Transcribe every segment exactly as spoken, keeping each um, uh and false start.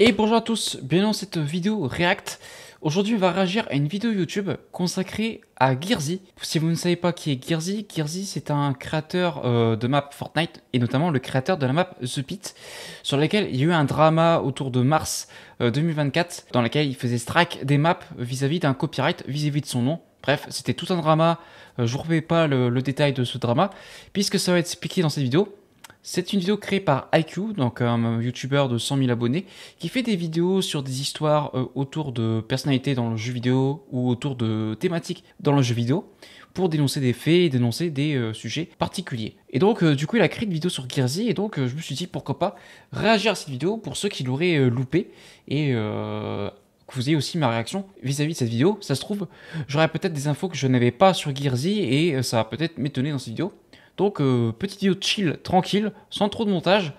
Et bonjour à tous, bienvenue dans cette vidéo React. Aujourd'hui on va réagir à une vidéo YouTube consacrée à Gearzy. Si vous ne savez pas qui est Gearzy, Gearzy c'est un créateur euh, de map Fortnite et notamment le créateur de la map The Pit, sur laquelle il y a eu un drama autour de mars euh, deux mille vingt-quatre, dans laquelle il faisait strike des maps vis-à-vis d'un copyright, vis-à-vis de son nom. Bref, c'était tout un drama, euh, je ne vous remets pas le, le détail de ce drama, puisque ça va être expliqué dans cette vidéo. C'est une vidéo créée par I Q, donc un youtubeur de cent mille abonnés, qui fait des vidéos sur des histoires euh, autour de personnalités dans le jeu vidéo ou autour de thématiques dans le jeu vidéo, pour dénoncer des faits et dénoncer des euh, sujets particuliers. Et donc euh, du coup il a créé une vidéo sur Gearzy, et donc euh, je me suis dit pourquoi pas réagir à cette vidéo pour ceux qui l'auraient euh, loupé, et euh, que vous ayez aussi ma réaction vis-à-vis de cette vidéo. Ça se trouve, j'aurais peut-être des infos que je n'avais pas sur Gearzy, et euh, ça va peut-être m'étonner dans cette vidéo. Donc, euh, petite vidéo chill, tranquille, sans trop de montage,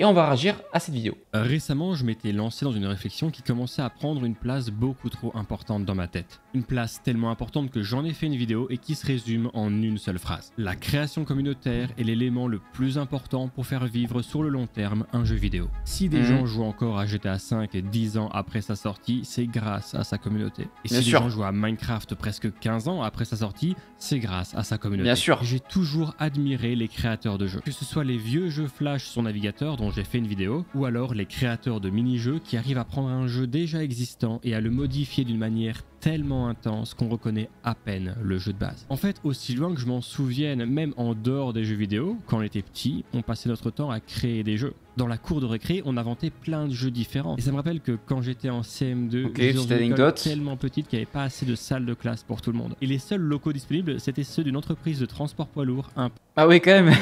et on va réagir à cette vidéo. Récemment, je m'étais lancé dans une réflexion qui commençait à prendre une place beaucoup trop importante dans ma tête. Une place tellement importante que j'en ai fait une vidéo et qui se résume en une seule phrase. La création communautaire est l'élément le plus important pour faire vivre sur le long terme un jeu vidéo. Si des mmh. gens jouent encore à G T A cinq dix ans après sa sortie, c'est grâce à sa communauté. Et Bien si sûr. des gens jouent à Minecraft presque quinze ans après sa sortie, c'est grâce à sa communauté. Bien sûr. J'ai toujours admiré les créateurs de jeux. Que ce soit les vieux jeux Flash sur navigateur dont j'ai fait une vidéo, ou alors les créateurs de mini-jeux qui arrivent à prendre un jeu déjà existant et à le modifier d'une manière tellement intense qu'on reconnaît à peine le jeu de base. En fait, aussi loin que je m'en souvienne, même en dehors des jeux vidéo, quand on était petit, on passait notre temps à créer des jeux. Dans la cour de récré, on inventait plein de jeux différents. Et ça me rappelle que quand j'étais en C M deux, okay, j'étais tellement petite qu'il n'y avait pas assez de salles de classe pour tout le monde. Et les seuls locaux disponibles, c'était ceux d'une entreprise de transport poids lourd. Imp ah oui, quand même.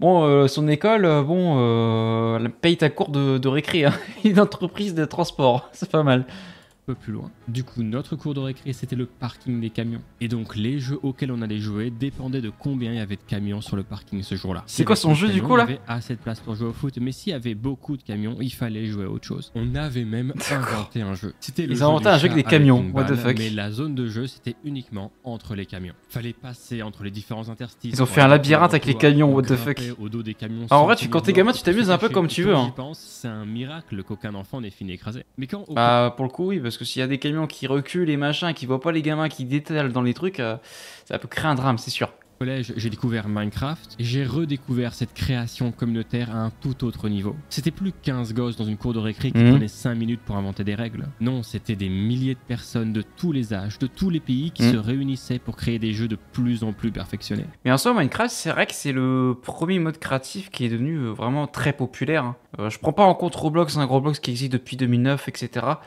Bon, euh, son école, euh, bon, euh, elle paye ta cour de, de récré, hein. Une entreprise de transport, c'est pas mal. Peu plus loin. Du coup, notre cour de récré, c'était le parking des camions. Et donc, les jeux auxquels on allait jouer dépendaient de combien il y avait de camions sur le parking ce jour-là. C'est quoi son jeu du coup là ? Il y avait assez de place pour jouer au foot, mais s'il y avait beaucoup de camions, il fallait jouer à autre chose. On avait même inventé un jeu. C'était Ils inventaient un jeu avec des camions. What the fuck ? Mais la zone de jeu, c'était uniquement entre les camions. Fallait passer entre les différents interstices. Ils ont fait un labyrinthe avec les camions. What the fuck ? En vrai, quand t'es gamin, tu t'amuses un peu comme tu veux. C'est un miracle qu'aucun enfant n'ait fini écrasé. Mais quand. Ah, pour le coup, oui. Parce que s'il y a des camions qui reculent et machin, qui voient pas les gamins qui détalent dans les trucs, euh, ça peut créer un drame, c'est sûr. Au collège, j'ai découvert Minecraft et j'ai redécouvert cette création communautaire à un tout autre niveau. C'était plus quinze gosses dans une cour de récré qui mmh. prenaient cinq minutes pour inventer des règles. Non, c'était des milliers de personnes de tous les âges, de tous les pays qui mmh. se réunissaient pour créer des jeux de plus en plus perfectionnés. Mais en soi, Minecraft, c'est vrai que c'est le premier mode créatif qui est devenu vraiment très populaire. Euh, je prends pas en compte Roblox, un Roblox qui existe depuis deux mille neuf, et cetera,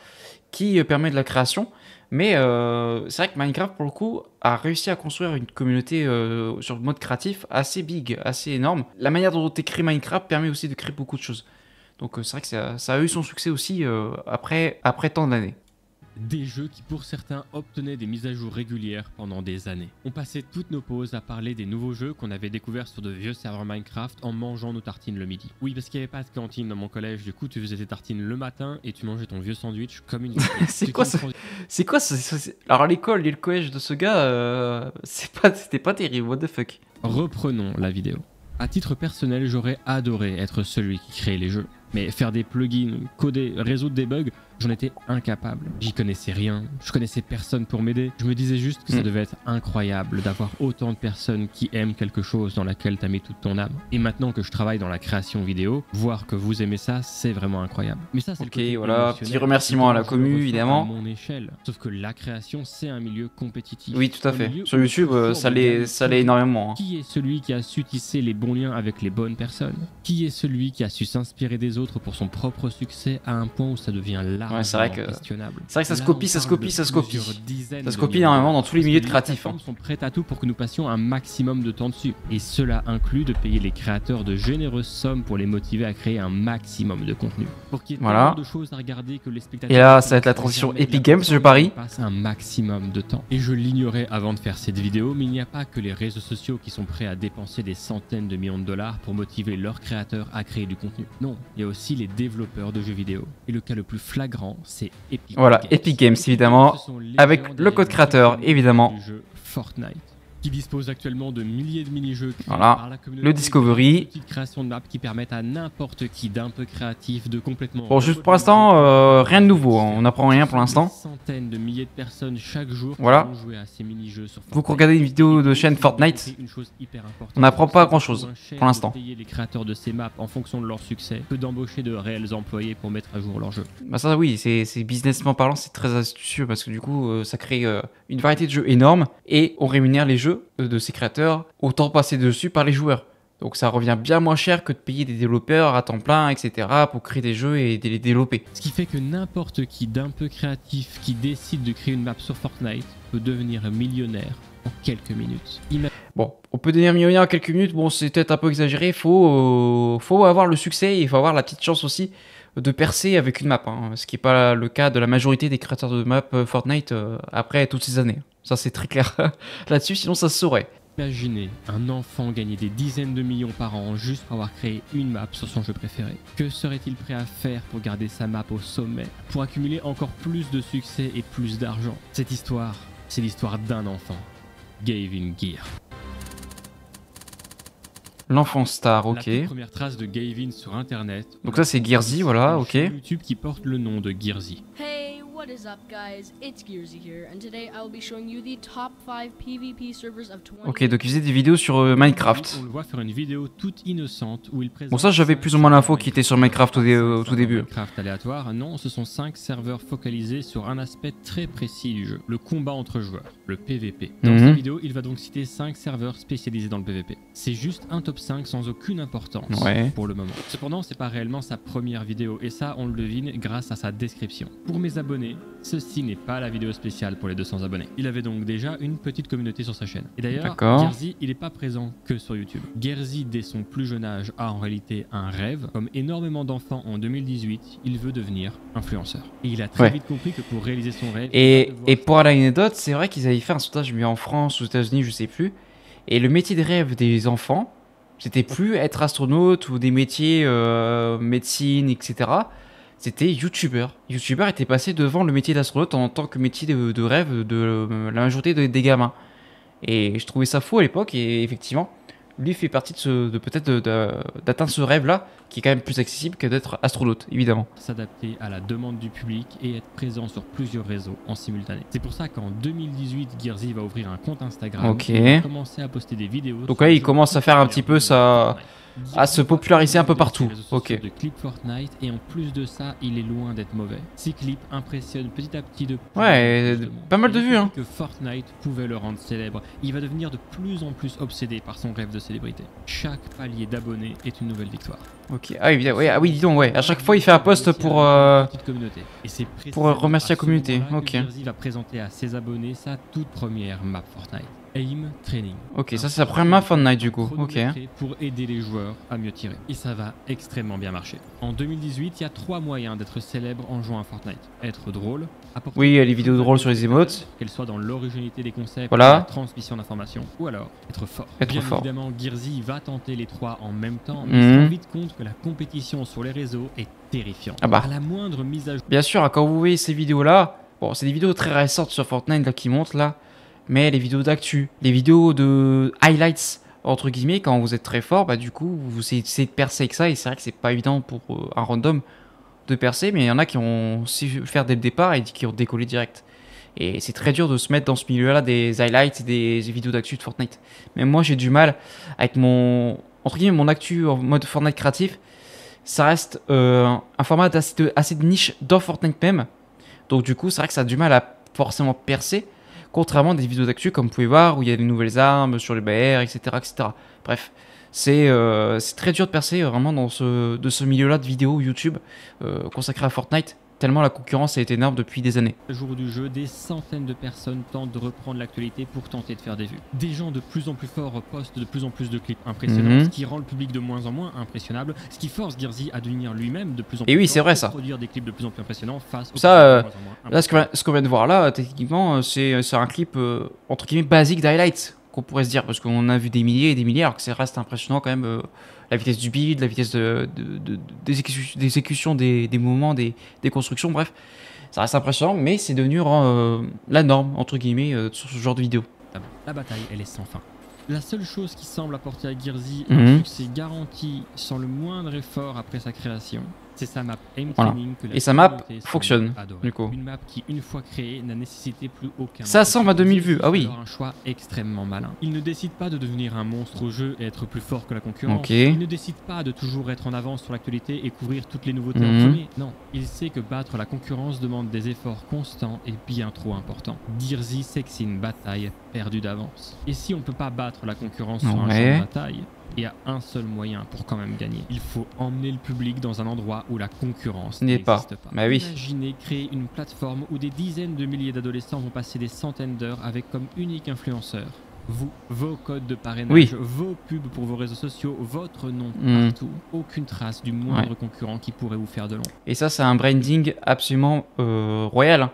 qui permet de la création, mais euh, c'est vrai que Minecraft pour le coup a réussi à construire une communauté euh, sur le mode créatif assez big, assez énorme. La manière dont tu crées Minecraft permet aussi de créer beaucoup de choses, donc euh, c'est vrai que ça, ça a eu son succès aussi euh, après, après tant d'années. Des jeux qui pour certains obtenaient des mises à jour régulières pendant des années. On passait toutes nos pauses à parler des nouveaux jeux qu'on avait découverts sur de vieux serveurs Minecraft en mangeant nos tartines le midi. Oui, parce qu'il n'y avait pas de cantine dans mon collège, du coup tu faisais tes tartines le matin et tu mangeais ton vieux sandwich comme une... C'est quoi ça ? C'est quoi ça ? Alors l'école et le collège de ce gars, euh... c'était pas... pas terrible, what the fuck. Reprenons la vidéo. À titre personnel, j'aurais adoré être celui qui crée les jeux. Mais faire des plugins, coder, résoudre des bugs, j'en étais incapable. J'y connaissais rien, je connaissais personne pour m'aider. Je me disais juste que ça devait être incroyable d'avoir autant de personnes qui aiment quelque chose dans laquelle t'as mis toute ton âme. Et maintenant que je travaille dans la création vidéo, voir que vous aimez ça, c'est vraiment incroyable. Mais ça, c'est ok, le voilà, petit remerciement à la commu, évidemment. À mon échelle. Sauf que la création, c'est un milieu compétitif. Oui, tout à fait. Sur YouTube, euh, ça l'est énormément. Hein. Qui est celui qui a su tisser les bons liens avec les bonnes personnes? Qui est celui qui a su s'inspirer des autres pour son propre succès à un point où ça devient largement ouais, c'est vrai que questionnable. C'est vrai que ça se copie, ça se copie, ça se copie. Ça se copie énormément dans tous les milieux de créatifs. Les plateformes sont prêtes à tout pour que nous passions un maximum de temps dessus. Et cela inclut de payer les créateurs de généreuses sommes pour les motiver à créer un maximum de contenu. Pour qu'il y ait voilà. de choses à regarder que les spectateurs... Et là, ça va être la transition Epic Games, je parie. Passe un maximum de temps. Et je l'ignorais avant de faire cette vidéo, mais il n'y a pas que les réseaux sociaux qui sont prêts à dépenser des centaines de millions de dollars pour motiver leurs créateurs à créer du contenu. Non, il y a aussi les développeurs de jeux vidéo. Et le cas le plus flagrant, c'est Epic Games. Voilà, Epic Games, évidemment, avec le code créateur, évidemment. Du jeu Fortnite. qui dispose actuellement de milliers de mini-jeux créés voilà. par la communauté. Le Discovery. Petite création de maps qui permettent à n'importe qui d'un peu créatif de complètement... Bon, juste pour l'instant, euh, rien de nouveau. On n'apprend rien pour l'instant. Centaines de milliers de personnes chaque jour voilà. qui vont jouer à ces mini-jeux sur Fortnite. Vous regardez une vidéo de chaîne Fortnite, une chose hyper importante, on n'apprend pas grand-chose pour l'instant. Les créateurs de ces maps en fonction de leur succès peut d'embaucher de réels employés pour mettre à jour leur jeu. Bah ça oui, c'est businessment parlant, c'est très astucieux parce que du coup, euh, ça crée euh, une variété de jeux énorme et on rémunère les jeux de ces créateurs autant passer dessus par les joueurs. Donc ça revient bien moins cher que de payer des développeurs à temps plein, et cetera pour créer des jeux et les développer. Ce qui fait que n'importe qui d'un peu créatif qui décide de créer une map sur Fortnite peut devenir millionnaire en quelques minutes. Ima bon, on peut devenir millionnaire en quelques minutes, bon c'est peut-être un peu exagéré, faut, euh, faut avoir le succès et il faut avoir la petite chance aussi de percer avec une map, hein, ce qui n'est pas le cas de la majorité des créateurs de map Fortnite euh, après toutes ces années. Ça c'est très clair là-dessus, sinon ça se saurait. Imaginez un enfant gagner des dizaines de millions par an juste pour avoir créé une map sur son jeu préféré. Que serait-il prêt à faire pour garder sa map au sommet, pour accumuler encore plus de succès et plus d'argent? Cette histoire, c'est l'histoire d'un enfant. Gavin Gear. L'enfant star, ok. La première trace de Gavin sur internet. Donc ça c'est Gearzy, voilà, ok. YouTube qui porte le nom de Gearzy. What is up guys, it's Gearzy here and today I will be showing you the top five PvP servers of twenty. Ok, donc il faisait des vidéos sur euh, Minecraft. On le voit faire une vidéo toute innocente où il présente. Bon ça j'avais plus ou moins l'info qui était sur Minecraft au, dé au tout début. Minecraft aléatoire, non, ce sont cinq serveurs focalisés sur un aspect très précis du jeu, le combat entre joueurs, le P V P. Dans mm-hmm. cette vidéo, il va donc citer cinq serveurs spécialisés dans le P V P. C'est juste un top cinq sans aucune importance ouais. pour le moment. Cependant, c'est pas réellement sa première vidéo et ça on le devine grâce à sa description. Pour mes abonnés, ceci n'est pas la vidéo spéciale pour les deux cents abonnés. Il avait donc déjà une petite communauté sur sa chaîne. Et d'ailleurs, Gearzy, il n'est pas présent que sur YouTube. Gearzy, dès son plus jeune âge, a en réalité un rêve. Comme énormément d'enfants en deux mille dix-huit, il veut devenir influenceur. Et il a très ouais. vite compris que pour réaliser son rêve... Et, et pour l'anecdote, c'est vrai qu'ils avaient fait un sondage en France, aux États-Unis, je sais plus. Et le métier de rêve des enfants, c'était plus être astronaute ou des métiers euh, médecine, et cetera. C'était youtubeur. Youtubeur était passé devant le métier d'astronaute en tant que métier de, de rêve de la majorité de, des gamins. Et je trouvais ça fou à l'époque et effectivement, lui fait partie de, ce, de peut-être d'atteindre ce rêve-là qui est quand même plus accessible que d'être astronaute, évidemment. S'adapter à la demande du public et être présent sur plusieurs réseaux en simultané. C'est pour ça qu'en deux mille dix-huit, Gearzy va ouvrir un compte Instagram okay. et va commencer à poster des vidéos. Donc là, il commence à faire un petit peu sa... à se populariser un peu partout. Ok. De clips Fortnite et en plus de ça, il est loin d'être mauvais. Ces clips impressionnent petit à petit de ouais, pas mal de vues hein. Que Fortnite pouvait le rendre célèbre. Il va devenir de plus en plus obsédé par son rêve de célébrité. Chaque palier d'abonnés est une nouvelle victoire. Ok. Ah oui, oui, ah oui, dis donc ouais. À chaque fois, il fait un post pour euh, pour remercier la communauté. Ok. Gearzy va présenter à ses abonnés sa toute première map Fortnite. Aim Training. Ok, ça c'est la première map Fortnite du coup. Ok. Pour aider les joueurs à mieux tirer. Et ça va extrêmement bien marcher. En deux mille dix-huit, il y a trois moyens d'être célèbre en jouant à Fortnite. Être drôle. Oui, les vidéos drôles sur les émotes. Qu'elles soient dans l'originalité des concepts, voilà. la transmission d'informations. Ou alors, être fort. Être bien fort. Évidemment, Gearzy va tenter les trois en même temps. Mais mmh. il se vite compte que la compétition sur les réseaux est terrifiante. Ah bah. À la moindre mise à jour. Bien sûr, quand vous voyez ces vidéos-là, bon, c'est des vidéos très récentes sur Fortnite là, qui montent là. Mais les vidéos d'actu, les vidéos de highlights, entre guillemets, quand vous êtes très fort, bah du coup, vous essayez de percer avec ça. Et c'est vrai que c'est pas évident pour euh, un random de percer, mais il y en a qui ont su faire dès le départ et qui ont décollé direct. Et c'est très dur de se mettre dans ce milieu-là des highlights et des vidéos d'actu de Fortnite. Même moi, j'ai du mal avec mon, entre guillemets, mon actu en mode Fortnite créatif. Ça reste euh, un format d'assez de, assez de niche dans Fortnite même. Donc du coup, c'est vrai que ça a du mal à forcément percer. Contrairement à des vidéos d'actu, comme vous pouvez voir, où il y a des nouvelles armes sur les B R, et cetera et cetera. Bref, c'est euh, très dur de percer euh, vraiment dans ce, de ce milieu-là de vidéos YouTube euh, consacrées à Fortnite, tellement la concurrence a été énorme depuis des années. Le jour du jeu, des centaines de personnes tentent de reprendre l'actualité pour tenter de faire des vues. Des gens de plus en plus forts postent de plus en plus de clips impressionnants, mm-hmm. ce qui rend le public de moins en moins impressionnable, ce qui force Gearzy à devenir lui-même de plus en plus. Et oui, c'est vrai ça. Produire des clips de plus en plus impressionnants face. Ça, euh, là, ce qu'on vient de voir là, techniquement, c'est un clip euh, entre guillemets basique d'highlights qu'on pourrait se dire, parce qu'on a vu des milliers et des milliers, alors que ça reste impressionnant quand même. Euh, la vitesse du build, la vitesse de, de, de, de, d'exécution des, des mouvements, des, des constructions, bref. Ça reste impressionnant, mais c'est devenu euh, la norme, entre guillemets, euh, sur ce genre de vidéo. inarrêtable. La bataille, elle est sans fin. La seule chose qui semble apporter à Guernsey mmh. un succès garanti sans le moindre effort après sa création, c'est sa map Aim voilà. Training. Que la et sa map fonctionne, du coup. Une map qui, une fois créée, n'a nécessité plus aucun... Ça ressemble à deux mille vues, ah oui. Un choix extrêmement malin. Il ne décide pas de devenir un monstre au jeu et être plus fort que la concurrence. Okay. Il ne décide pas de toujours être en avance sur l'actualité et couvrir toutes les nouveautés mmh. en premier. Non, il sait que battre la concurrence demande des efforts constants et bien trop importants. Guernsey sait que c'est une bataille perdue d'avance. Et si on peut pas battre la concurrence ouais. sur un jeu de bataille, il y a un seul moyen pour quand même gagner. Il faut emmener le public dans un endroit où la concurrence n'existe pas. pas. Bah oui. Imaginez créer une plateforme où des dizaines de milliers d'adolescents vont passer des centaines d'heures avec comme unique influenceur vous, vos codes de parrainage, oui. vos pubs pour vos réseaux sociaux, votre nom mmh. partout. Aucune trace du moindre ouais. concurrent qui pourrait vous faire de l'ombre. Et ça, c'est un branding absolument euh, royal.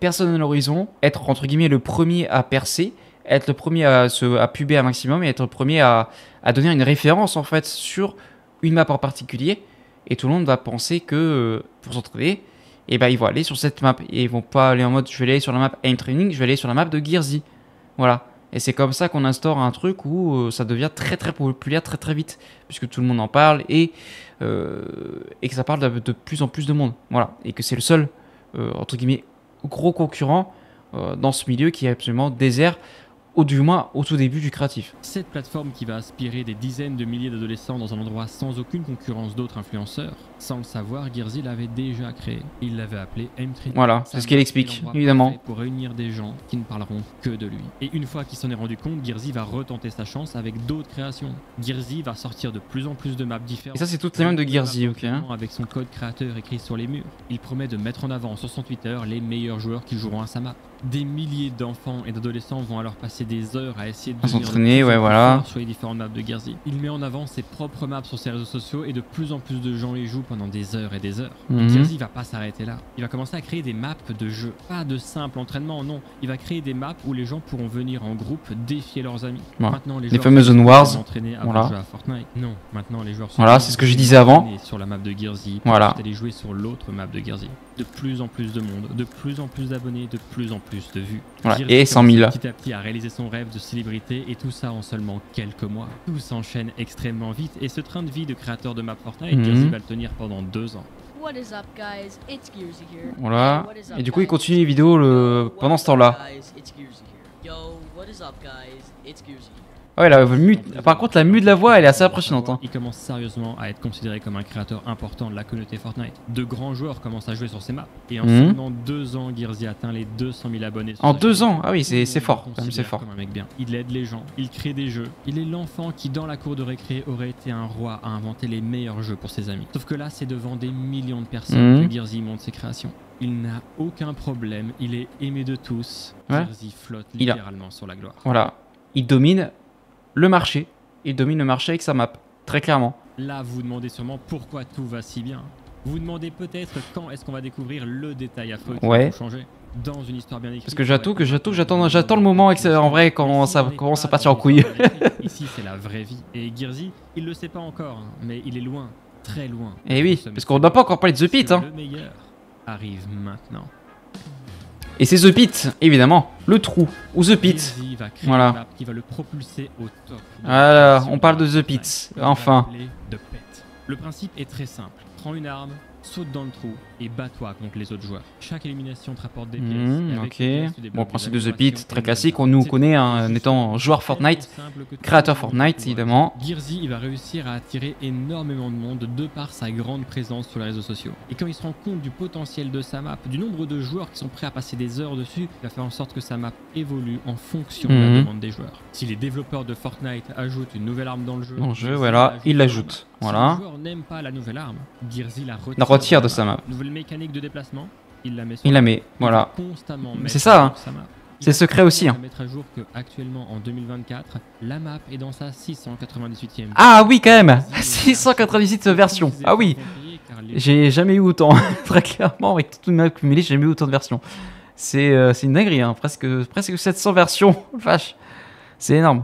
Personne à l'horizon, être entre guillemets le premier à percer, être le premier à, se, à puber un maximum et être le premier à, à donner une référence en fait sur une map en particulier, et tout le monde va penser que pour s'entraîner, et ben ils vont aller sur cette map et ils vont pas aller en mode je vais aller sur la map Aim Training, je vais aller sur la map de Guernsey, voilà. Et c'est comme ça qu'on instaure un truc où euh, ça devient très très populaire très très vite, puisque tout le monde en parle et euh, et que ça parle de, de plus en plus de monde, voilà, et que c'est le seul euh, entre guillemets gros concurrent euh, dans ce milieu qui est absolument désert. Ou du moins au tout début du créatif. Cette plateforme qui va aspirer des dizaines de milliers d'adolescents dans un endroit sans aucune concurrence d'autres influenceurs, sans le savoir, Guernsey l'avait déjà créé. Il l'avait appelé Aim Training. Voilà, c'est ce qu'il explique, évidemment. Pour réunir des gens qui ne parleront que de lui. Et une fois qu'il s'en est rendu compte, Guernsey va retenter sa chance avec d'autres créations. Guernsey va sortir de plus en plus de maps différentes. Et ça, c'est toutes les mêmes de Guernsey, ok. Hein. Avec son code créateur écrit sur les murs. Il promet de mettre en avant sur son Twitter les meilleurs joueurs qui joueront à sa map. Des milliers d'enfants et d'adolescents vont alors passer des heures à essayer de s'entraîner ouais, voilà. sur les différentes maps de Guernsey. Il met en avant ses propres maps sur ses réseaux sociaux et de plus en plus de gens y jouent pendant des heures et des heures. Mm -hmm. Guernsey va pas s'arrêter là. Il va commencer à créer des maps de jeu. Pas de simple entraînement, non. Il va créer des maps où les gens pourront venir en groupe défier leurs amis. Ouais. Maintenant, les, les fameuses Zone Wars. Voilà. Jouer à Fortnite. Non, maintenant les joueurs sont voilà, c'est ce que je disais avant. Sur la map de Guernsey, voilà. Aller jouer sur l'autre map de Guernsey. De plus en plus de monde, de plus en plus d'abonnés, de plus en plus de vues. Voilà. Et cent mille. Petit à petit à réaliser son rêve de célébrité et tout ça en seulement quelques mois. Tout s'enchaîne extrêmement vite et ce train de vie de créateur de map Fortnite, mm-hmm. Guernsey va le tenir pendant deux ans. What is up, guys? It's Guernsey here. Voilà. What is up, et du coup, guys? Il continue les vidéos le... pendant ce temps-là. Ouais, la mue... Par contre, la mue de la voix, elle est assez impressionnante. Hein. Il commence sérieusement à être considéré comme un créateur important de la communauté Fortnite. De grands joueurs commencent à jouer sur ces maps. Et en mmh. seulement deux ans, Guernsey atteint les deux cent mille abonnés. En deux ans, ah oui, c'est fort. C'est fort. Comme un mec bien. Il aide les gens, il crée des jeux. Il est l'enfant qui, dans la cour de récré, aurait été un roi à inventer les meilleurs jeux pour ses amis. Sauf que là, c'est devant des millions de personnes mmh. que Guernsey monte ses créations. Il n'a aucun problème, il est aimé de tous. Ouais. Guernsey flotte littéralement a... sur la gloire. Voilà, il domine. Le marché, il domine le marché avec sa map, très clairement. Là, vous vous demandez sûrement pourquoi tout va si bien. Vous vous demandez peut-être quand est-ce qu'on va découvrir le détail à feu qui ouais. va changer dans une histoire bien écrite. Parce que j'attends que j'attends, j'attends, j'attends le moment que en vrai quand si ça commence à partir en couille. Ici, c'est la vraie vie. Et Guernsey, il le sait pas encore, mais il est loin, très loin. Et oui, parce qu'on n'a pas encore parlé de The Pit. Hein. Le meilleur arrive maintenant. Et c'est The Pit, évidemment, le trou, ou The Pit, voilà. Voilà, on parle de The Pit, enfin. Le principe est très simple, prends une arme, saute dans le trou et bats-toi contre les autres joueurs. Chaque élimination te rapporte des pièces. Mmh, avec okay. des bon, principe de The Pit, très classique, on nous connaît hein, en étant joueur Fortnite, créateur Fortnite, évidemment. Guernsey, il va réussir à attirer énormément de monde de par sa grande présence sur les réseaux sociaux. Et quand il se rend compte du potentiel de sa map, du nombre de joueurs qui sont prêts à passer des heures dessus, il va faire en sorte que sa map évolue en fonction mmh. de la demande des joueurs. Si les développeurs de Fortnite ajoutent une nouvelle arme dans le jeu, dans le jeu voilà, ils l'ajoutent. Voilà. Si le joueur n'aime pas la nouvelle arme, Guernsey la retire. retire de sa map. Nouvelle mécanique de déplacement, il la met. Il la met, voilà. C'est ça, hein. C'est secret aussi. Hein. Mettre à jour que actuellement en deux mille vingt-quatre, la map est dans sa six cent quatre-vingt-dix-huitième. Ah oui, quand même. six cent quatre-vingt-dix-huit version. Ah oui. J'ai jamais eu autant. Très clairement, avec toute ma cumulée, j'ai jamais eu autant de versions. C'est euh, une dinguerie, hein. Presque, presque sept cents versions. Vache. C'est énorme.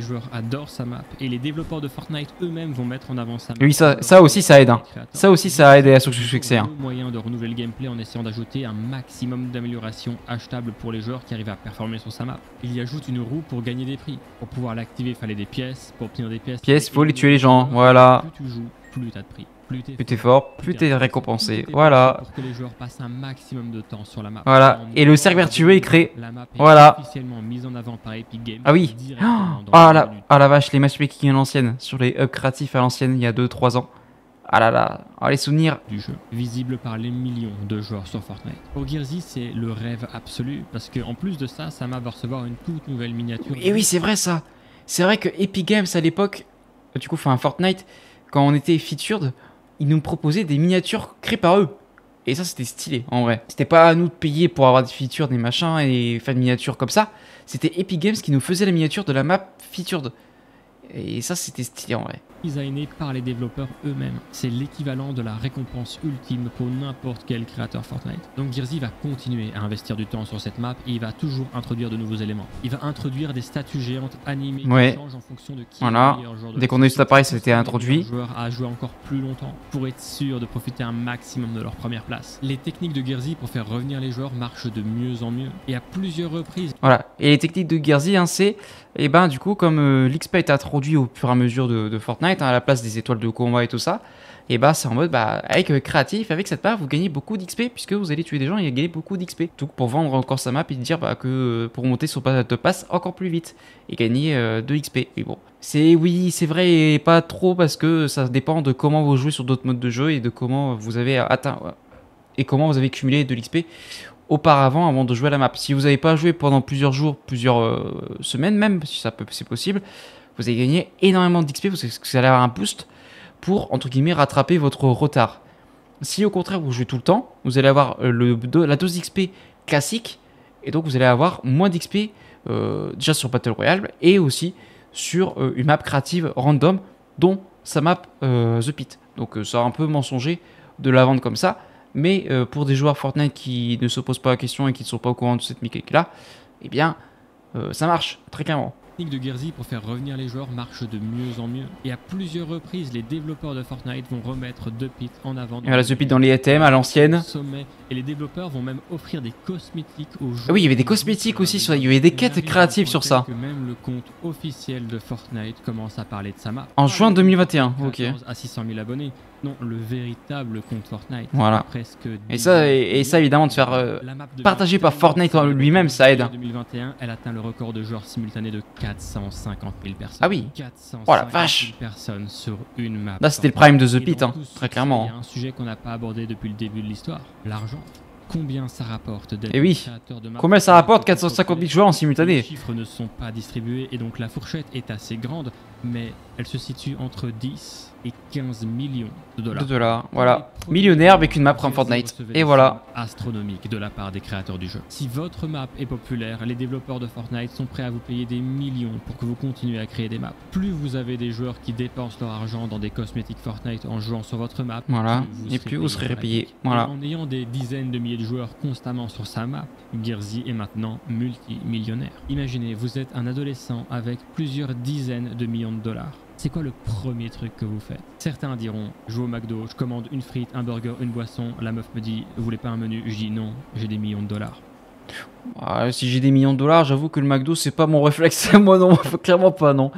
Les joueurs adorent sa map et les développeurs de Fortnite eux-mêmes vont mettre en avant sa map. Oui, ça, ça aussi ça aide. Hein. Ça aussi ça aide à ce succès. Un moyen de renouveler le gameplay en essayant d'ajouter un maximum d'améliorations achetables pour les joueurs qui arrivent à performer sur sa map. Il y ajoute une roue pour gagner des prix. Pour pouvoir l'activer, il fallait des pièces. Pour obtenir des pièces, pièces faut les tuer les gens. Voilà. Plus tu joues, plus t'as de prix. Plus t'es fort, plus t'es récompensé. Voilà. Pour que les joueurs passent un maximum de temps sur la map. Voilà. Et le cercle vertueux est créé. La map est voilà. Officiellement mise en avant par Epic Games. Ah oui. Ah oh, oh, la, oh, la vache, les matchmaking à l'ancienne. Sur les hubs créatifs à l'ancienne, il y a deux trois ans. Ah là là, oh, les souvenirs du jeu. Visible par les millions de joueurs sur Fortnite. Pour Gearsy, c'est le rêve absolu. Parce qu'en plus de ça, sa map va recevoir une toute nouvelle miniature. Et oui, c'est vrai ça. C'est vrai que Epic Games à l'époque, du coup, enfin Fortnite, quand on était featured, ils nous proposaient des miniatures créées par eux. Et ça, c'était stylé, en vrai. C'était pas à nous de payer pour avoir des features, des machins et faire des miniatures comme ça. C'était Epic Games qui nous faisait la miniature de la map featured. Et ça, c'était stylé, en vrai. Designé par les développeurs eux-mêmes. C'est l'équivalent de la récompense ultime pour n'importe quel créateur Fortnite. Donc Gearsy va continuer à investir du temps sur cette map et il va toujours introduire de nouveaux éléments. Il va introduire des statues géantes animées ouais. qui changent en fonction de qui voilà. est le meilleur joueur de Dès qu'on a eu cet appareil, c'était introduit. Les joueurs à jouer encore plus longtemps pour être sûr de profiter un maximum de leur première place. Les techniques de Gearsy pour faire revenir les joueurs marchent de mieux en mieux et à plusieurs reprises. Voilà. Et les techniques de Gearsy, hein, c'est eh ben du coup comme euh, l'X P est introduit au fur et à mesure de, de Fortnite. À la place des étoiles de combat et tout ça, et bah c'est en mode bah avec euh, créatif, avec cette part vous gagnez beaucoup d'X P puisque vous allez tuer des gens et gagner beaucoup d'X P. Donc pour vendre encore sa map et dire bah, que euh, pour monter sur le top pass encore plus vite et gagner euh, deux X P. Mais bon, c'est oui, c'est vrai et pas trop parce que ça dépend de comment vous jouez sur d'autres modes de jeu et de comment vous avez atteint ouais, et comment vous avez cumulé de l'X P auparavant avant de jouer à la map. Si vous n'avez pas joué pendant plusieurs jours, plusieurs euh, semaines même, si ça peut c'est possible. Vous allez gagner énormément d'X P parce que vous allez avoir un boost pour, entre guillemets, rattraper votre retard. Si au contraire vous jouez tout le temps, vous allez avoir le, la dose d'X P classique et donc vous allez avoir moins d'X P euh, déjà sur Battle Royale et aussi sur euh, une map créative random dont sa map euh, The Pit. Donc euh, ça a un peu mensonger de la vendre comme ça, mais euh, pour des joueurs Fortnite qui ne se posent pas la question et qui ne sont pas au courant de cette mécanique là, eh bien euh, ça marche très clairement. De Gearsy pour faire revenir les joueurs marche de mieux en mieux et à plusieurs reprises les développeurs de Fortnite vont remettre The Pit en avant. Voilà, The Pit dans les A T M à l'ancienne. Et les développeurs vont même offrir des cosmétiques aux joueurs. Ah oui, il y avait des cosmétiques aussi, sur... il y avait des quêtes créatives sur ça. Que même le compte officiel de Fortnite commence à parler de sa map. En juin deux mille vingt et un, ok. À six cent mille abonnés. Non, le véritable compte Fortnite. Voilà. Presque et ça, et, et ça évidemment de faire euh, partager par Fortnite lui-même, ça aide. deux mille vingt et un, elle atteint le record de joueurs simultanés de quatre cent cinquante mille personnes. Ah oui. Oh la vache. Personnes sur une map. Là, c'était le prime de The Pit, hein, très clairement. C'est un sujet qu'on n'a pas abordé depuis le début de l'histoire. L'argent. Combien ça rapporte d'être et oui. De map combien ça rapporte quatre cent cinquante mille joueurs en simultané. Les chiffres ne sont pas distribués et donc la fourchette est assez grande, mais elle se situe entre dix et quinze millions de dollars. De dollars, voilà. Millionnaire avec une map comme Fortnite. Et voilà. Astronomique de la part des créateurs du jeu. Si votre map est populaire, les développeurs de Fortnite sont prêts à vous payer des millions pour que vous continuez à créer des maps. Plus vous avez des joueurs qui dépensent leur argent dans des cosmétiques Fortnite en jouant sur votre map, voilà. Plus et plus vous serez payé. Voilà. En ayant des dizaines de milliers de joueurs constamment sur sa map, Gearsy est maintenant multimillionnaire. Imaginez, vous êtes un adolescent avec plusieurs dizaines de millions de dollars. C'est quoi le premier truc que vous faites? Certains diront, je vais au McDo, je commande une frite, un burger, une boisson. La meuf me dit, vous voulez pas un menu? Je dis non, j'ai des millions de dollars. Ah, si j'ai des millions de dollars, j'avoue que le McDo, c'est pas mon réflexe. Moi non, clairement pas, non.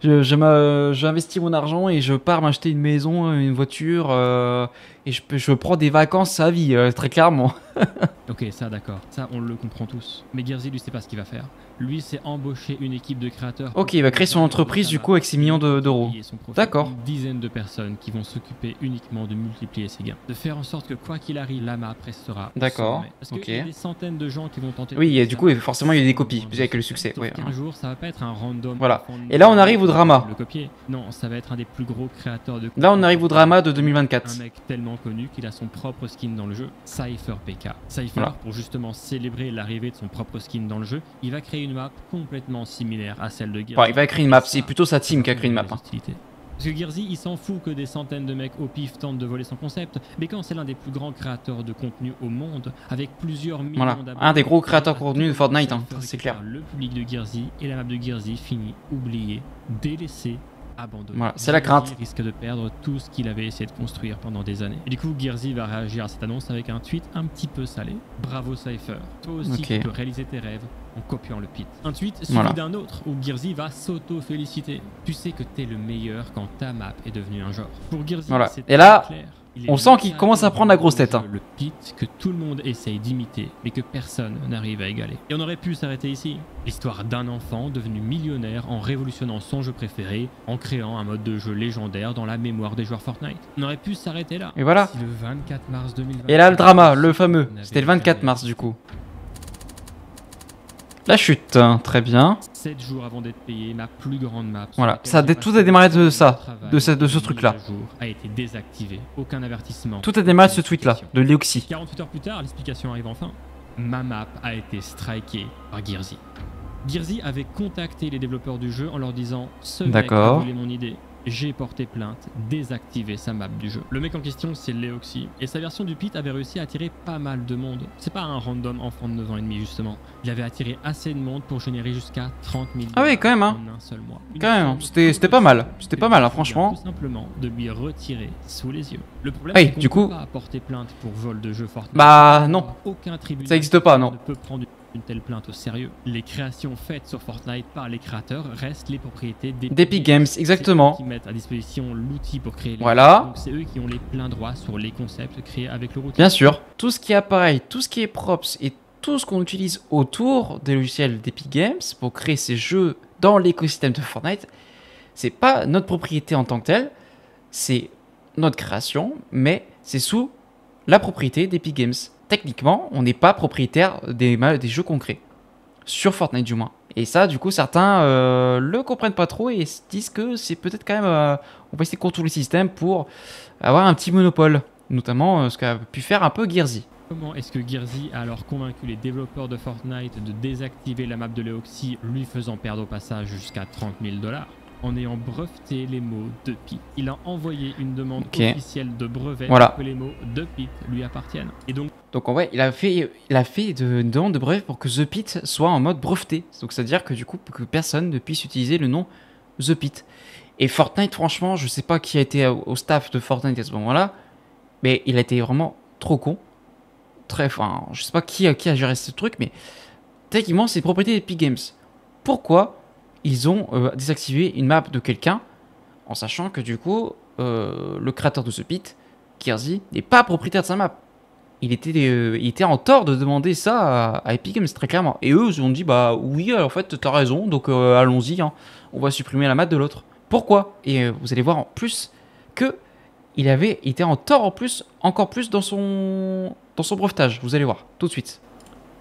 J'investis mon argent et je pars m'acheter une maison, une voiture euh, et je, je prends des vacances à vie, euh, très clairement. Ok, ça d'accord, ça on le comprend tous. Mais Gearsy, lui, c'est pas ce qu'il va faire. Lui, c'est embaucher une équipe de créateurs. Ok, il va créer son entreprise du coup avec ses millions d'euros. D'accord. Une dizaine de personnes qui vont s'occuper uniquement de multiplier ses gains. De faire en sorte que quoi qu'il arrive, la map restera. D'accord. Parce okay. qu'il y a des centaines de gens qui vont tenter. Oui, et du coup, forcément, il y a des copies avec le succès. Oui, un jour, ça va pas être un random. Voilà. Et là, on arrive au drama. Le copier. Non, ça va être un des plus gros créateurs de. Là, on arrive au drama de deux mille vingt-quatre. Un mec tellement connu qu'il a son propre skin dans le jeu. Cypher P K. Cypher, voilà. Pour justement célébrer l'arrivée de son propre skin dans le jeu, il va créer une map complètement similaire à celle de Gearsy. Enfin, il va créer une map, c'est plutôt sa team qui a créé une map. Hein. Parce que Gearzy, il s'en fout que des centaines de mecs au pif tentent de voler son concept, mais quand c'est l'un des plus grands créateurs de contenu au monde, avec plusieurs millions voilà. d'abonnés... Un des gros créateurs de contenu de Fortnite, hein, c'est clair. Le public de Gearzy et la map de Gearzy finit oubliée, délaissée, abandonnée. Voilà, c'est la crainte. Il risque de perdre tout ce qu'il avait essayé de construire pendant des années. Et du coup, Gearzy va réagir à cette annonce avec un tweet un petit peu salé. Bravo Cypher, toi aussi okay. tu peux réaliser tes rêves en copiant le pit. Un tweet suivi voilà. d'un autre où Gearzy va s'auto-féliciter. Tu sais que t'es le meilleur quand ta map est devenue un genre. Pour Gearzy, voilà. c'est clair. On sent qu'il commence à prendre la grosse tête. Hein. Le pit que tout le monde essaye d'imiter, mais que personne n'arrive à égaler. Et on aurait pu s'arrêter ici. L'histoire d'un enfant devenu millionnaire en révolutionnant son jeu préféré, en créant un mode de jeu légendaire dans la mémoire des joueurs Fortnite. On aurait pu s'arrêter là. Et voilà. Si le vingt-quatre mars deux mille vingt. Et là le drama, le fameux. C'était le vingt-quatre mars du coup. La chute, hein, très bien. sept jours avant d'être payé, ma plus grande map. Voilà, ça a tout a démarré de ça, de ce, de ce truc-là. A été désactivé, aucun avertissement. Tout a démarré de ce tweet-là, de Leoxy. quarante-huit heures plus tard, l'explication arrive enfin. Ma map a été strikée par Gearzy. Gearzy avait contacté les développeurs du jeu en leur disant « Ce mec a volé mon idée ». J'ai porté plainte, désactivé sa map du jeu. Le mec en question, c'est Leoxy, et sa version du pit avait réussi à attirer pas mal de monde. C'est pas un random enfant de neuf ans et demi, justement. Il avait attiré assez de monde pour générer jusqu'à trente mille ah oui, quand même, hein. en un seul mois. Une quand même, c'était pas mal. C'était pas mal, hein, franchement. Tout simplement de lui retirer sous les yeux. Le problème, hey, c'est du coup... pas porter plainte pour vol de jeu Fortnite. Bah non, aucun tribunal ça existe pas, non. Peut prendre une telle plainte au sérieux. Les créations faites sur Fortnite par les créateurs restent les propriétés d'Epic Games, exactement. Qui mettent à disposition l'outil pour créer les voilà. Donc c'est eux qui ont les pleins droits sur les concepts créés avec le outil. Bien sûr. Tout ce qui est appareil, tout ce qui est props et tout ce qu'on utilise autour des logiciels d'Epic Games pour créer ces jeux dans l'écosystème de Fortnite, c'est pas notre propriété en tant que telle, c'est notre création, mais c'est sous la propriété d'Epic Games. Techniquement, on n'est pas propriétaire des, des jeux concrets. Sur Fortnite, du moins. Et ça, du coup, certains euh, le comprennent pas trop et se disent que c'est peut-être quand même... Euh, on va essayer de contourner le système pour avoir un petit monopole. Notamment euh, ce qu'a pu faire un peu Gearzy. Comment est-ce que Gearzy a alors convaincu les développeurs de Fortnite de désactiver la map de Leoxy, lui faisant perdre au passage jusqu'à trente mille dollars ? En ayant breveté les mots de Pete. Il a envoyé une demande okay. officielle de brevet voilà. pour que les mots de Pete lui appartiennent. Et donc, donc en vrai, il a fait, il a fait de, une demande de brevet pour que The Pete soit en mode breveté. Donc c'est-à-dire que du coup, que personne ne puisse utiliser le nom The Pete. Et Fortnite, franchement, je sais pas qui a été au staff de Fortnite à ce moment-là, mais il a été vraiment trop con. Très, enfin, je sais pas qui a, qui a géré ce truc, mais techniquement, c'est propriété d'Epic Games. Pourquoi ils ont euh, désactivé une map de quelqu'un en sachant que du coup, euh, le créateur de ce pit, Gearzy, n'est pas propriétaire de sa map. Il était, euh, il était en tort de demander ça à, à Epic Games, très clairement. Et eux, ils ont dit, bah oui, en fait, t'as raison, donc euh, allons-y, hein, on va supprimer la map de l'autre. Pourquoi ? Et euh, vous allez voir en plus que il avait été en tort en plus, encore plus dans son, dans son brevetage. Vous allez voir, tout de suite.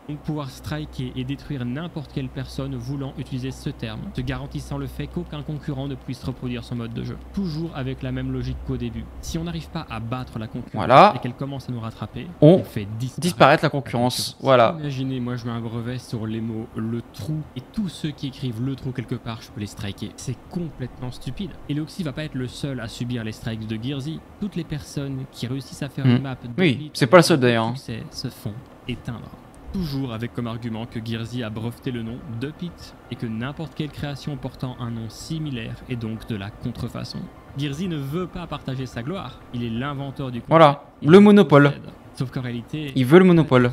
Donc pouvoir striker et détruire n'importe quelle personne voulant utiliser ce terme, se garantissant le fait qu'aucun concurrent ne puisse reproduire son mode de jeu. Toujours avec la même logique qu'au début. Si on n'arrive pas à battre la concurrence voilà. et qu'elle commence à nous rattraper, on, on fait disparaître, disparaître la, concurrence. la concurrence. Voilà. Imaginez, moi je mets un brevet sur les mots le trou et tous ceux qui écrivent le trou quelque part, je peux les striker. C'est complètement stupide. Et Leoxy va pas être le seul à subir les strikes de Gearzy. Toutes les personnes qui réussissent à faire mmh. une map de oui, c'est pas le seul d'ailleurs. Se font éteindre. Toujours avec comme argument que Gearzy a breveté le nom de Pete et que n'importe quelle création portant un nom similaire est donc de la contrefaçon. Gearzy ne veut pas partager sa gloire, il est l'inventeur du... Voilà, le monopole. Sauf qu'en réalité... Il veut le monopole.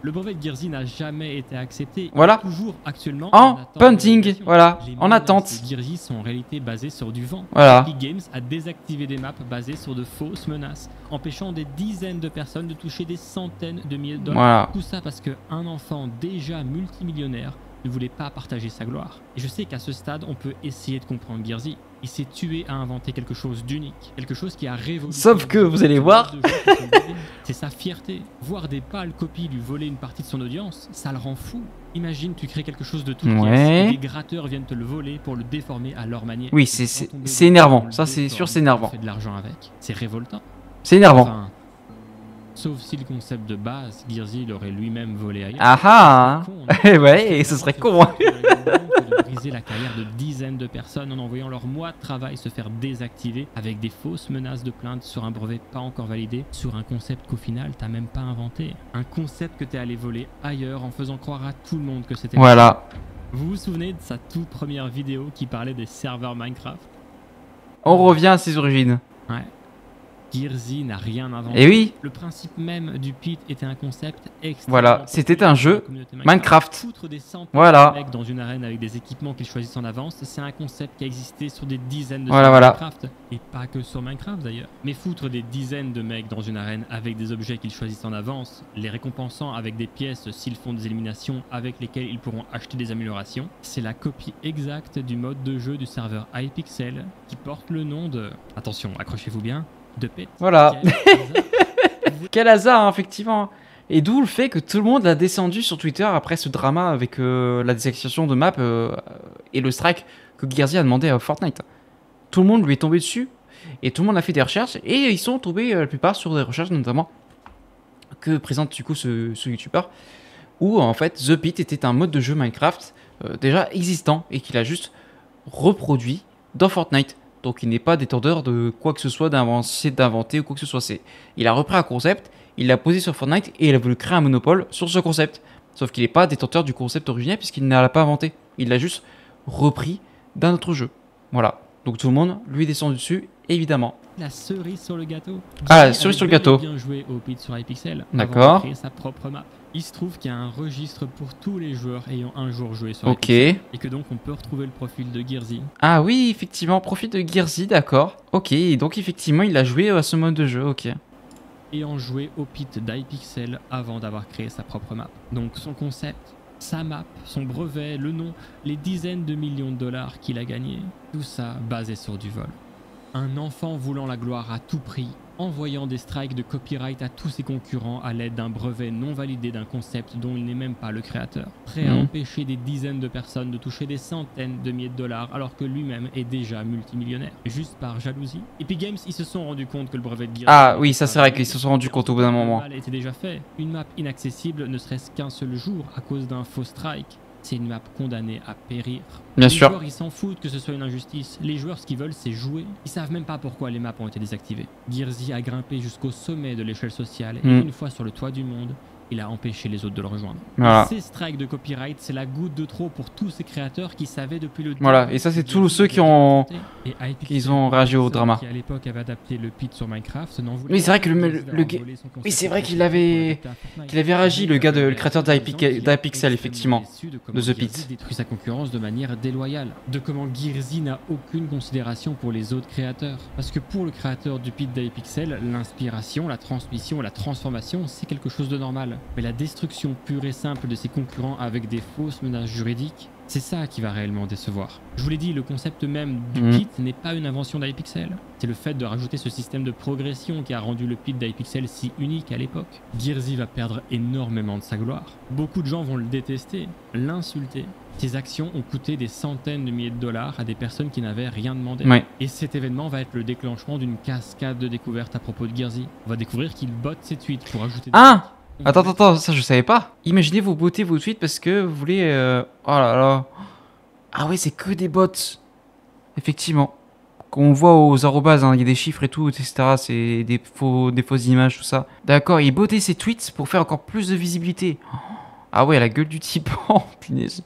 Le brevet de Gearzy n'a jamais été accepté. Voilà. Toujours actuellement en punting. Voilà. En attente. Les Gearzy sont en réalité basés sur du vent. Voilà. Epic Games a désactivé des maps basées sur de fausses menaces, empêchant des dizaines de personnes de toucher des centaines de milliers de dollars. Voilà. Tout ça parce que un enfant déjà multimillionnaire ne voulait pas partager sa gloire. Et je sais qu'à ce stade, on peut essayer de comprendre Gearzy. Il s'est tué à inventer quelque chose d'unique, quelque chose qui a révolutionné. Sauf que vous allez voir, c'est sa fierté. Voir des pâles copies lui voler une partie de son audience, ça le rend fou. Imagine, tu crées quelque chose de tout pièce ouais. et les gratteurs viennent te le voler pour le déformer à leur manière. Oui, c'est énervant. Ça, c'est sûr, c'est énervant. Fait de l'argent avec, c'est révoltant. C'est énervant. Enfin, sauf si le concept de base, Gearzy l'aurait lui-même volé ailleurs. Ah ah. Ouais, et ce serait con. de briser la carrière de dizaines de personnes en envoyant leurs mois de travail se faire désactiver avec des fausses menaces de plainte sur un brevet pas encore validé, sur un concept qu'au final t'as même pas inventé. Un concept que t'es allé voler ailleurs en faisant croire à tout le monde que c'était... Voilà. Vous vous souvenez de sa toute première vidéo qui parlait des serveurs Minecraft? On revient à ses origines. Ouais. Gearsy n'a rien inventé. Et oui. Le principe même du P I T était un concept extrêmement... Voilà, c'était un jeu Minecraft. Minecraft. Voilà. Dans une arène avec des équipements qu'ils choisissent en avance, c'est un concept qui a existé sur des dizaines de voilà, voilà. Minecraft. Et pas que sur Minecraft d'ailleurs. Mais foutre des dizaines de mecs dans une arène avec des objets qu'ils choisissent en avance, les récompensant avec des pièces s'ils font des éliminations avec lesquelles ils pourront acheter des améliorations, c'est la copie exacte du mode de jeu du serveur Hypixel qui porte le nom de... Attention, accrochez-vous bien. De pète. Voilà. Quel hasard, hein, effectivement. Et d'où le fait que tout le monde l'a descendu sur Twitter après ce drama avec euh, la désactivation de map euh, et le strike que Gearsy a demandé à Fortnite. Tout le monde lui est tombé dessus et tout le monde a fait des recherches et ils sont tombés euh, la plupart sur des recherches notamment que présente du coup ce, ce youtubeur où en fait The Pit était un mode de jeu Minecraft euh, déjà existant et qu'il a juste reproduit dans Fortnite. Donc il n'est pas détenteur de quoi que ce soit d'inventer ou quoi que ce soit. Il a repris un concept, il l'a posé sur Fortnite et il a voulu créer un monopole sur ce concept. Sauf qu'il n'est pas détenteur du concept originel puisqu'il ne l'a pas inventé. Il l'a juste repris d'un autre jeu. Voilà. Donc tout le monde lui descend dessus, évidemment. La cerise sur le gâteau. Ah, la cerise sur le gâteau. Bien joué au P I T sur Hypixel. D'accord. Créer sa propre map. Il se trouve qu'il y a un registre pour tous les joueurs ayant un jour joué sur Hypixel. Ok. Et que donc on peut retrouver le profil de Gearsy. Ah oui, effectivement, profil de Gearsy, d'accord. Ok, donc effectivement, il a joué à ce mode de jeu, ok. Ayant joué au P I T d'Hypixel avant d'avoir créé sa propre map. Donc son concept, sa map, son brevet, le nom, les dizaines de millions de dollars qu'il a gagnés, tout ça basé sur du vol. Un enfant voulant la gloire à tout prix, envoyant des strikes de copyright à tous ses concurrents à l'aide d'un brevet non validé d'un concept dont il n'est même pas le créateur, prêt à mmh. empêcher des dizaines de personnes de toucher des centaines de milliers de dollars alors que lui-même est déjà multimillionnaire, juste par jalousie. Epic Games, ils se sont rendus compte que le brevet de Gearsy... Ah oui, ça c'est vrai qu'ils se sont rendus compte au bout d'un moment. Elle était déjà faite. Une map inaccessible ne serait-ce qu'un seul jour à cause d'un faux strike. C'est une map condamnée à périr. Bien sûr. Les joueurs, ils s'en foutent que ce soit une injustice. Les joueurs, ce qu'ils veulent, c'est jouer. Ils savent même pas pourquoi les maps ont été désactivées. Gearsy a grimpé jusqu'au sommet de l'échelle sociale mmh. et une fois sur le toit du monde, il a empêché les autres de le rejoindre. Voilà. Ces strikes de copyright, c'est la goutte de trop pour tous ces créateurs qui savaient depuis le début. Voilà, et ça c'est tous ceux qui ont ils ont réagi au drama. Qui à l'époque avait adapté le P I T sur Minecraft, non voulait. Oui, c'est vrai que le, le, le oui, c'est vrai qu'il avait qu'il avait réagi le gars de le créateur d'Hypixel effectivement de The Pit. Détruit sa concurrence de manière déloyale. De comment Gearsy n'a aucune considération pour les autres créateurs parce que pour le créateur du P I T d'Hypixel, l'inspiration, la transmission, la transformation, c'est quelque chose de normal. Mais la destruction pure et simple de ses concurrents avec des fausses menaces juridiques, c'est ça qui va réellement décevoir. Je vous l'ai dit, le concept même du mmh. P I T n'est pas une invention d'Hypixel. C'est le fait de rajouter ce système de progression qui a rendu le P I T d'Hypixel si unique à l'époque. Gearsy va perdre énormément de sa gloire. Beaucoup de gens vont le détester, l'insulter. Ses actions ont coûté des centaines de milliers de dollars à des personnes qui n'avaient rien demandé. Ouais. Et cet événement va être le déclenchement d'une cascade de découvertes à propos de Gearsy. On va découvrir qu'il botte ses tweets pour ajouter... Ah des... Attends, attends, attends, ça je savais pas. Imaginez vous bottez vos tweets parce que vous voulez... Euh... Oh là là. Ah ouais, c'est que des bots. Effectivement. Qu'on voit aux arrobas, hein, y a des chiffres et tout, et cetera. C'est des, faux, des fausses images, tout ça. D'accord, il bottait ses tweets pour faire encore plus de visibilité. Ah ouais, la gueule du type. Oh, punaise.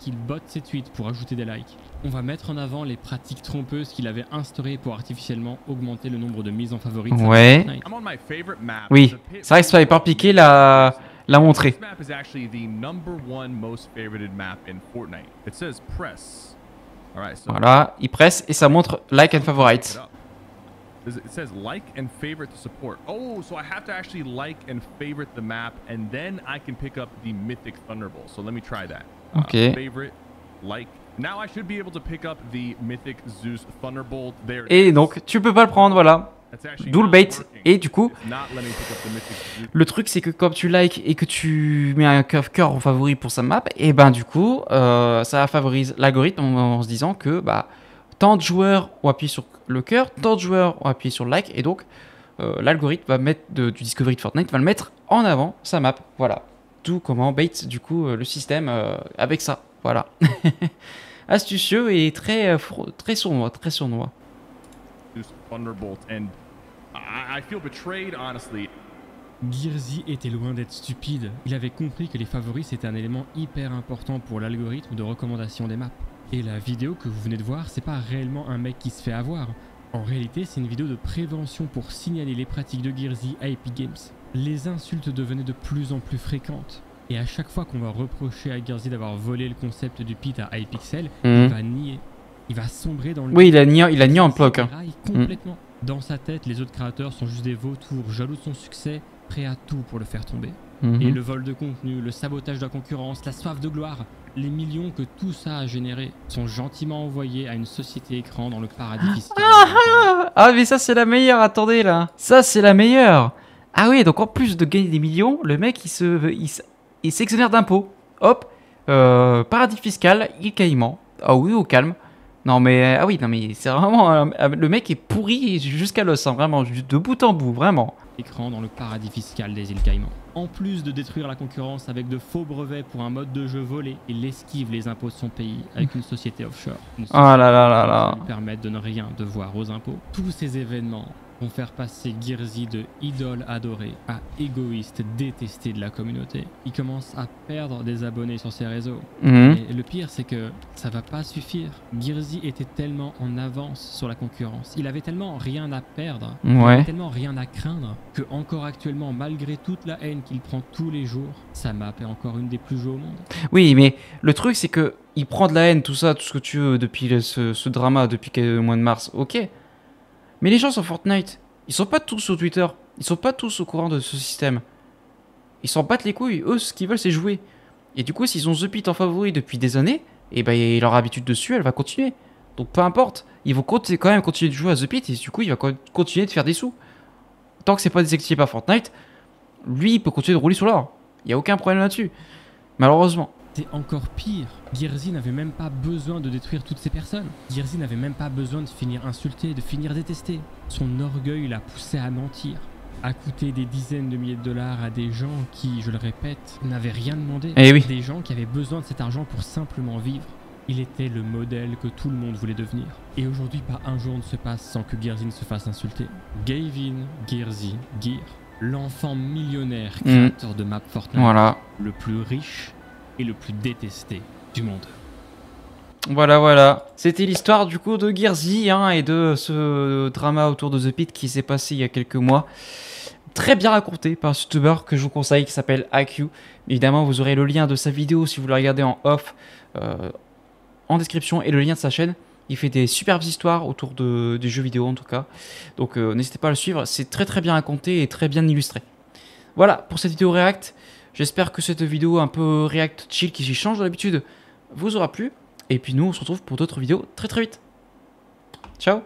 Qu'il botte ses tweets pour ajouter des likes. On va mettre en avant les pratiques trompeuses qu'il avait instaurées pour artificiellement augmenter le nombre de mises en favori. Ouais. Oui, c'est vrai que ça par piqué la... la montrée. Voilà, il presse et ça montre like and favorite. It says like and favorite to support. Oh, so I have to actually like and favorite the map and then I can pick up the Mythic Thunderbolt. So let me try that. Okay. Uh, favorite, like. Now I should be able to pick up the Mythic Zeus Thunderbolt there. Et donc tu peux pas le prendre, voilà. D'où le bait. Et du coup, le truc c'est que quand tu likes et que tu mets un cœur en favori pour sa map, et ben du coup, euh, ça favorise l'algorithme en, en se disant que bah tant de joueurs ont appuyé sur le cœur, tant de joueurs ont appuyé sur le like, et donc euh, l'algorithme va mettre de, du Discovery de Fortnite va le mettre en avant sa map. Voilà. D'où comment bait du coup le système euh, avec ça. Voilà. Astucieux et très, très sournois, très sournois. Guirzi était loin d'être stupide. Il avait compris que les favoris étaient un élément hyper important pour l'algorithme de recommandation des maps. Et la vidéo que vous venez de voir, c'est pas réellement un mec qui se fait avoir. En réalité, c'est une vidéo de prévention pour signaler les pratiques de Guirzi à Epic Games. Les insultes devenaient de plus en plus fréquentes. Et à chaque fois qu'on va reprocher à Guirzi d'avoir volé le concept du pit à iPixel, mmh. il va nier. Il va sombrer dans le... Oui, il a nié, il a nié en bloc. Hein. Complètement. Mmh. Dans sa tête, les autres créateurs sont juste des vautours, jaloux de son succès, prêts à tout pour le faire tomber. Mmh. Et le vol de contenu, le sabotage de la concurrence, la soif de gloire, les millions que tout ça a généré sont gentiment envoyés à une société écran dans le paradis fiscal. Ah, ah mais ça c'est la meilleure, attendez là. Ça c'est la meilleure. Ah oui, donc en plus de gagner des millions, le mec il se... Il se... il s'exonère d'impôts. Hop, euh, paradis fiscal, il caïman. Ah oui, au calme. Non mais ah oui, non mais c'est vraiment euh, le mec est pourri jusqu'à l'os, hein, vraiment de bout en bout, vraiment. Écran dans le paradis fiscal des îles Caïmans. En plus de détruire la concurrence avec de faux brevets pour un mode de jeu volé, il esquive les impôts de son pays avec une société offshore. Une société ah là là là là. Qui lui permettent de ne rien devoir aux impôts. Tous ces événements vont faire passer Guirzi de idole adorée à égoïste détesté de la communauté. Il commence à perdre des abonnés sur ses réseaux. Mmh. Et le pire, c'est que ça va pas suffire. Guirzi était tellement en avance sur la concurrence. Il avait tellement rien à perdre, ouais. il avait tellement rien à craindre, que encore actuellement, malgré toute la haine qu'il prend tous les jours, sa map est encore une des plus jouées au monde. Oui, mais le truc, c'est que il prend de la haine, tout ça, tout ce que tu veux, depuis le, ce, ce drama, depuis le mois de mars, ok. Mais les gens sur Fortnite, ils sont pas tous sur Twitter, ils sont pas tous au courant de ce système. Ils s'en battent les couilles, eux ce qu'ils veulent c'est jouer. Et du coup s'ils ont The Pit en favori depuis des années, et ben bah, leur habitude dessus elle va continuer. Donc peu importe, ils vont quand même continuer de jouer à The Pit et du coup il va continuer de faire des sous. Tant que c'est pas désactivé par Fortnite, lui il peut continuer de rouler sur l'or. Il n'y a aucun problème là-dessus, malheureusement. C'est encore pire, Guirzi n'avait même pas besoin de détruire toutes ces personnes. Guirzi n'avait même pas besoin de finir insulté, de finir détesté. Son orgueil l'a poussé à mentir, à coûter des dizaines de milliers de dollars à des gens qui, je le répète, n'avaient rien demandé. Eh oui. Des gens qui avaient besoin de cet argent pour simplement vivre. Il était le modèle que tout le monde voulait devenir. Et aujourd'hui, pas un jour ne se passe sans que Guirzi ne se fasse insulter. Gavin, Guirzi, Gear, l'enfant millionnaire créateur mmh. de map Fortnite, voilà. le plus riche et le plus détesté du monde. Voilà, voilà. C'était l'histoire du coup de Guirzi hein, et de ce drama autour de The Pit qui s'est passé il y a quelques mois. Très bien raconté par un YouTuber que je vous conseille qui s'appelle A Q. Évidemment, vous aurez le lien de sa vidéo si vous la regardez en off, euh, en description et le lien de sa chaîne. Il fait des superbes histoires autour de, des jeux vidéo en tout cas. Donc euh, n'hésitez pas à le suivre. C'est très très bien raconté et très bien illustré. Voilà pour cette vidéo React. J'espère que cette vidéo un peu React chill qui change d'habitude vous aura plu. Et puis nous, on se retrouve pour d'autres vidéos très très vite. Ciao!